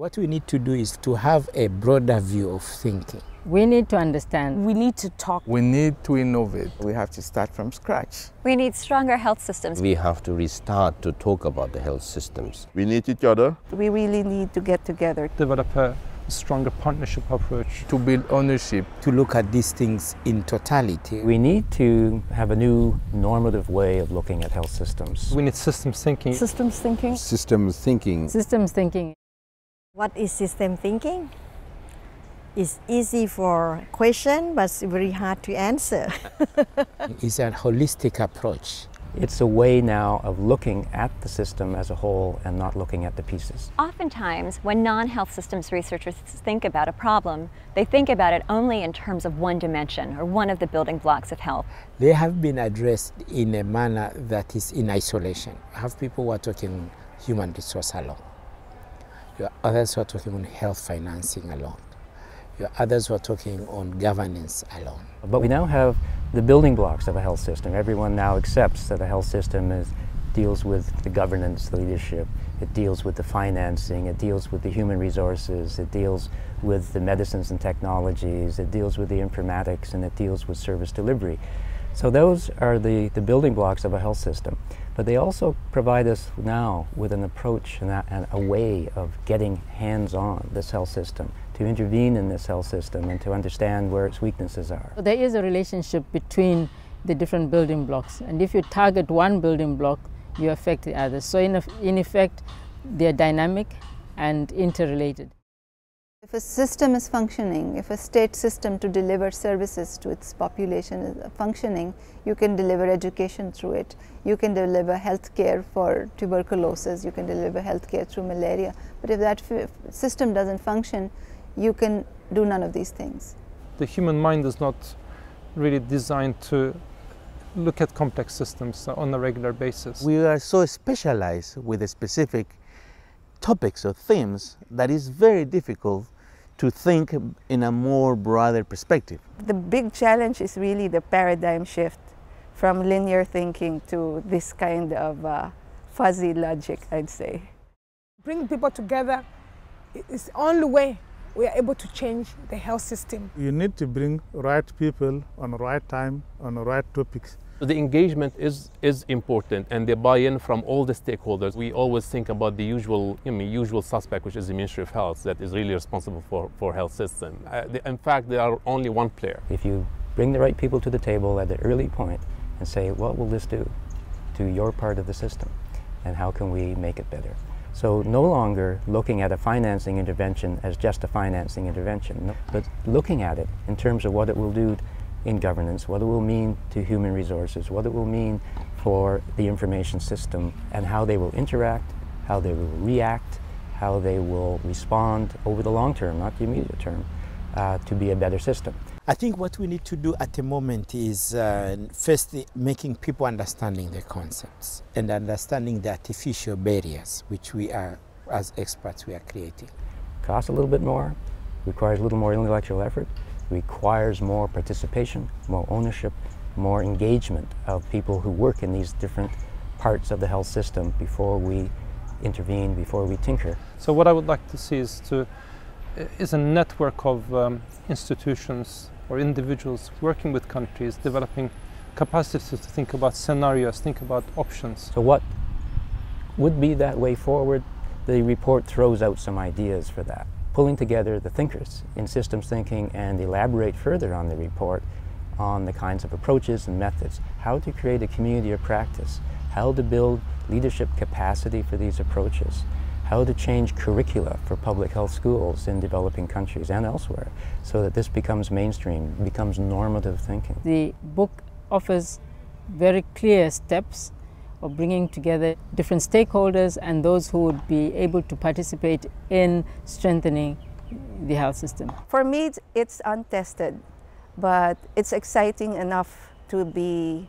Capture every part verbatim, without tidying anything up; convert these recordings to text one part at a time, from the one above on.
What we need to do is to have a broader view of thinking. We need to understand. We need to talk. We need to innovate. We have to start from scratch. We need stronger health systems. We have to restart to talk about the health systems. We need each other. We really need to get together. Develop a stronger partnership approach. To build ownership. To look at these things in totality. We need to have a new normative way of looking at health systems. We need systems thinking. Systems thinking. Systems thinking. Systems thinking. What is system thinking? It's easy for question, but it's very hard to answer. It's a holistic approach. It's a way now of looking at the system as a whole and not looking at the pieces. Oftentimes, when non-health systems researchers think about a problem, they think about it only in terms of one dimension or one of the building blocks of health. They have been addressed in a manner that is in isolation. I have people who are talking human resource alone. Others who are talking on health financing alone. Others were talking on governance alone. But we now have the building blocks of a health system. Everyone now accepts that a health system is, deals with the governance, the leadership, it deals with the financing, it deals with the human resources, it deals with the medicines and technologies, it deals with the informatics, and it deals with service delivery. So those are the, the building blocks of a health system. But they also provide us now with an approach and a, and a way of getting hands-on this health system, to intervene in this health system and to understand where its weaknesses are. There is a relationship between the different building blocks, and if you target one building block, you affect the others. So in, in effect, they're dynamic and interrelated. If a system is functioning, if a state system to deliver services to its population is functioning, you can deliver education through it, you can deliver health care for tuberculosis, you can deliver health care through malaria. But if that system doesn't function, you can do none of these things. The human mind is not really designed to look at complex systems on a regular basis. We are so specialized with a specific topics or themes that is very difficult to think in a more broader perspective. The big challenge is really the paradigm shift from linear thinking to this kind of uh, fuzzy logic, I'd say. Bring people together is the only way we are able to change the health system. You need to bring right people on the right time, on the right topics. The engagement is, is important, and the buy-in from all the stakeholders. We always think about the usual, you know, usual suspect, which is the Ministry of Health, that is really responsible for, for health system. Uh, they, in fact, they are only one player. If you bring the right people to the table at the early point and say, what will this do to your part of the system, and how can we make it better? So no longer looking at a financing intervention as just a financing intervention, but looking at it in terms of what it will do in governance, what it will mean to human resources, what it will mean for the information system, and how they will interact, how they will react, how they will respond over the long term, not the immediate term, uh, to be a better system. I think what we need to do at the moment is uh, first making people understanding the concepts and understanding the artificial barriers which we are, as experts, we are creating. Costs a little bit more, requires a little more intellectual effort, requires more participation, more ownership, more engagement of people who work in these different parts of the health system before we intervene, before we tinker. So what I would like to see is, to, is a network of um, institutions or individuals working with countries, developing capacities to think about scenarios, think about options. So what would be that way forward? The report throws out some ideas for that. Pulling together the thinkers in systems thinking and elaborate further on the report on the kinds of approaches and methods, how to create a community of practice, how to build leadership capacity for these approaches, how to change curricula for public health schools in developing countries and elsewhere so that this becomes mainstream, becomes normative thinking. The book offers very clear steps of bringing together different stakeholders and those who would be able to participate in strengthening the health system. For me, it's untested, but it's exciting enough to be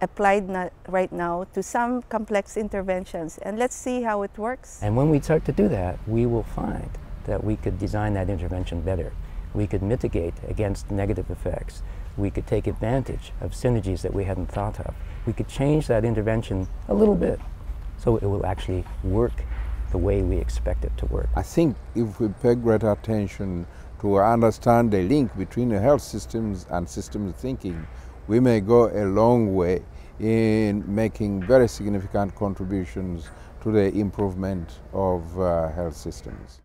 applied right now to some complex interventions, and let's see how it works. And when we start to do that, we will find that we could design that intervention better. We could mitigate against negative effects. We could take advantage of synergies that we hadn't thought of. We could change that intervention a little bit so it will actually work the way we expect it to work. I think if we pay greater attention to understand the link between the health systems and systems thinking, we may go a long way in making very significant contributions to the improvement of uh, health systems.